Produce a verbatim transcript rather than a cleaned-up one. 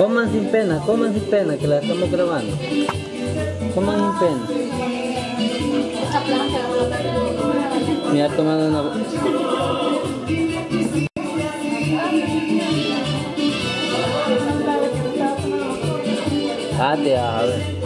Coman sin pena, coman sin pena, que la estamos grabando. Coman sin pena. Me ha tomado una boca. Ah, te a ver.